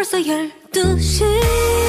벌써 12시